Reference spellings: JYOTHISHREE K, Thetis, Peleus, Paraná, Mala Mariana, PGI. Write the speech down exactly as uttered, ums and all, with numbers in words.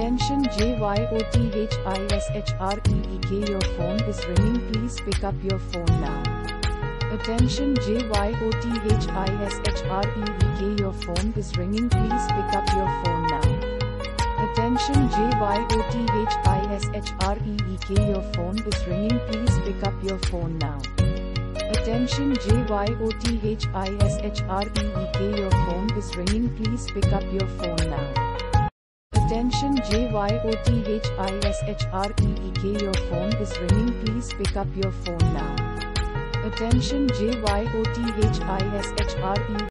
Extension J Y O T H I S H R E E K. Your phone is ringing, please pick up your phone now. Attention J Y O T H I S H R E E K. Your phone is ringing, please pick up your phone now. Attention J Y O T H I S H R E E K. Your phone is ringing, please pick up your phone now. Attention J Y O T H I S H R E E K. Your phone is ringing, please pick up your phone now. Attention J Y O T H I S H R E E K. Your phone is ringing, please pick up your phone now. Attention J Y O T H I S H R E E K.